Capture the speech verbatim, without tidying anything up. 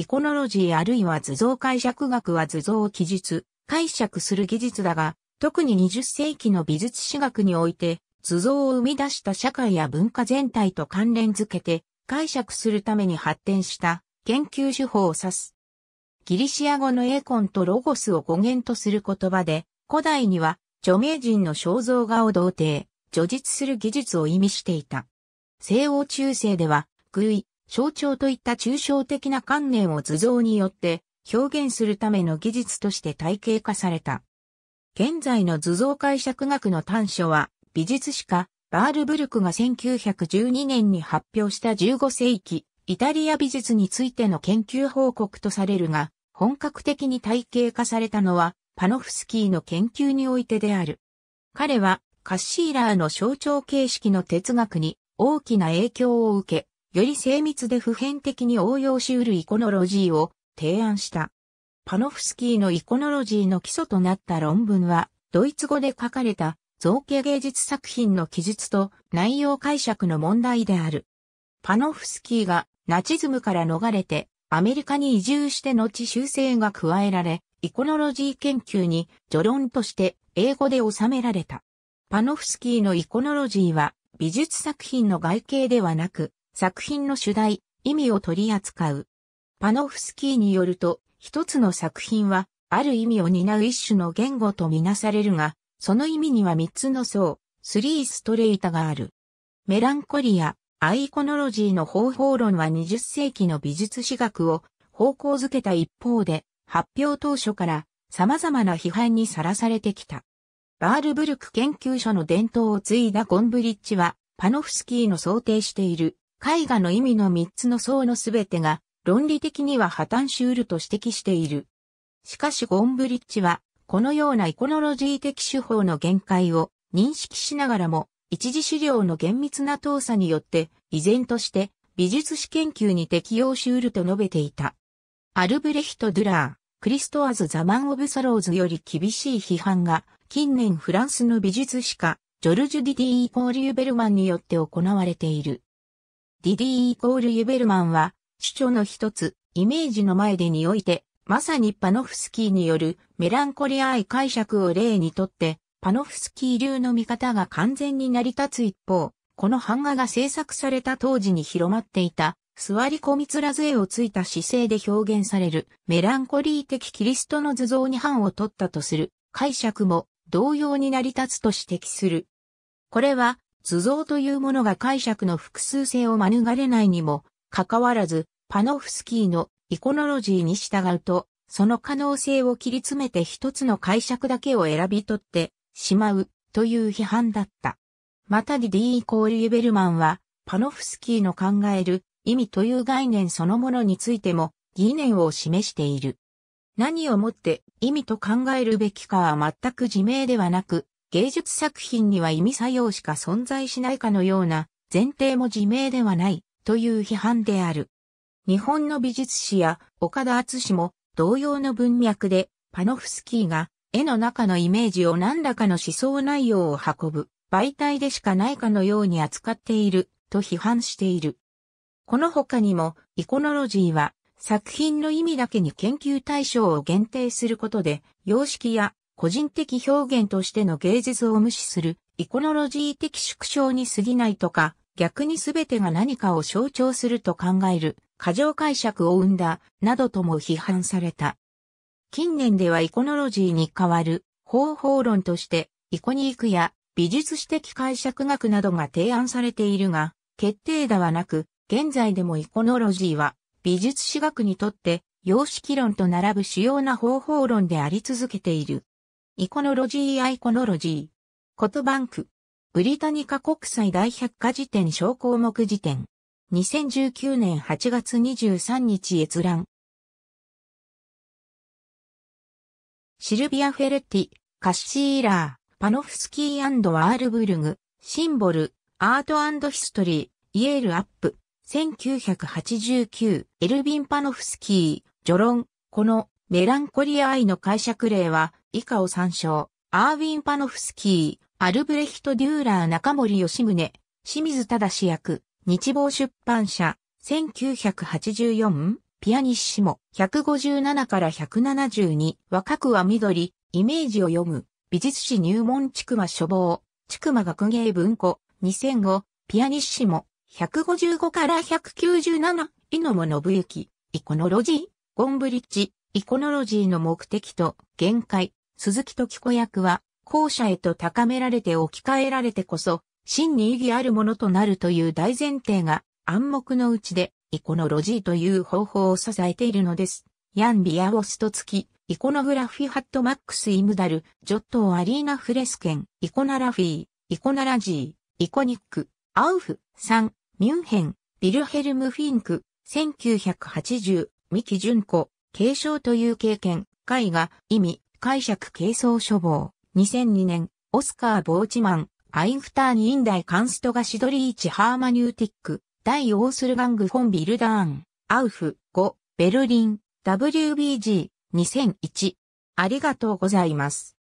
イコノロジーあるいは図像解釈学は図像を記述、解釈する技術だが、特ににじゅっせいきの美術史学において、図像を生み出した社会や文化全体と関連づけて、解釈するために発展した研究手法を指す。ギリシア語のエイコンとロゴスを語源とする言葉で、古代には著名人の肖像画を同定、叙述する技術を意味していた。西欧中世では、寓意、象徴といった抽象的な観念を図像によって表現するための技術として体系化された。現在の図像解釈学の端緒は美術史家バールブルクがせんきゅうひゃくじゅうにねんに発表したじゅうごせいきイタリア美術についての研究報告とされるが、本格的に体系化されたのはパノフスキーの研究においてである。彼はカッシーラーの象徴形式の哲学に大きな影響を受け、より精密で普遍的に応用し得るイコノロジーを提案した。パノフスキーのイコノロジーの基礎となった論文は、ドイツ語で書かれた造形芸術作品の記述と内容解釈の問題である。パノフスキーがナチズムから逃れてアメリカに移住して後修正が加えられ、イコノロジー研究に序論として英語で収められた。パノフスキーのイコノロジーは美術作品の外形ではなく、作品の主題、意味を取り扱う。パノフスキーによると、一つの作品は、ある意味を担う一種の言語とみなされるが、その意味には三つの層、スリーストレイタがある。メランコリア、アイコノロジーの方法論はにじゅっせいきの美術史学を方向づけた一方で、発表当初から様々な批判にさらされてきた。バールブルク研究所の伝統を継いだゴンブリッチは、パノフスキーの想定している絵画の意味の三つの層のすべてが論理的には破綻し得ると指摘している。しかしゴンブリッチはこのようなイコノロジー的手法の限界を認識しながらも一次資料の厳密な調査によって依然として美術史研究に適用し得ると述べていた。アルブレヒト・ドゥラー、クリストアズ・ザ・マン・オブ・ソローズより厳しい批判が近年フランスの美術史家ジョルジュ・ディディ・イコール・ユベルマンによって行われている。ディディ・イコール・ユベルマンは、主張の一つ、イメージの前でにおいて、まさにパノフスキーによるメランコリア愛解釈を例にとって、パノフスキー流の見方が完全に成り立つ一方、この版画が制作された当時に広まっていた、座り込みつら杖をついた姿勢で表現されるメランコリー的キリストの図像に版を取ったとする解釈も同様に成り立つと指摘する。これは、図像というものが解釈の複数性を免れないにもかかわらず、パノフスキーのイコノロジーに従うと、その可能性を切り詰めて一つの解釈だけを選び取ってしまうという批判だった。またディディ・イコール・ユベルマンは、パノフスキーの考える意味という概念そのものについても疑念を示している。何をもって意味と考えるべきかは全く自明ではなく、芸術作品には意味作用しか存在しないかのような前提も自明ではないという批判である。日本の美術史や岡田敦史も同様の文脈でパノフスキーが絵の中のイメージを何らかの思想内容を運ぶ媒体でしかないかのように扱っていると批判している。この他にもイコノロジーは作品の意味だけに研究対象を限定することで様式や個人的表現としての芸術を無視する、イコノロジー的縮小に過ぎないとか、逆に全てが何かを象徴すると考える、過剰解釈を生んだ、などとも批判された。近年ではイコノロジーに代わる方法論として、イコニークや美術史的解釈学などが提案されているが、決定打はなく、現在でもイコノロジーは美術史学にとって様式論と並ぶ主要な方法論であり続けている。イコノロジー・アイコノロジー。言バンク。ブリタニカ国際大百科事典小項目辞典。にせんじゅうきゅうねんはちがつにじゅうさんにち閲覧。シルビア・フェレッティ、カッシーラー、パノフスキー&ワールブルグ、シンボル、アート&ヒストリー、イエールアップ、せんきゅうひゃくはちじゅうきゅう、エルヴィン・パノフスキー、序論、このメランコリア愛の解釈例は、以下を参照。アーウィン・パノフスキー、アルブレヒト・デューラー、中森吉宗、清水忠役、日報出版社、せんきゅうひゃくはちじゅうよん、ピアニッシモ、ひゃくごじゅうななからひゃくななじゅうに、若くは緑、イメージを読む、美術史入門千曲書房、千曲学芸文庫、にせんご、ピアニッシモ、ひゃくごじゅうごからひゃくきゅうじゅうなな、井野茂信之、イコノロジー、ゴンブリッジ、イコノロジーの目的と限界、鈴木時子役は、後者へと高められて置き換えられてこそ、真に意義あるものとなるという大前提が、暗黙のうちで、イコノロジーという方法を支えているのです。ヤン・ビアウォスト付き、イコノグラフィハットマックス・イムダル、ジョット・アリーナ・フレスケン、イコナラフィー、イコナラジー、イコニック、アウフ、サン、ミュンヘン、ヴィルヘルム・フィンク、せんきゅうひゃくはちじゅう、三木順子、継承という経験、絵画、意味、解釈継承書房、にせんにねん、オスカー・ボーチマン、アインフターニ・インダイ・カンストガシドリーチ・ハーマニューティック、大オースルガング・フォン・ビルダーン、アウフ、ご、ベルリン、ダブリュービージー、にせんいち。ありがとうございます。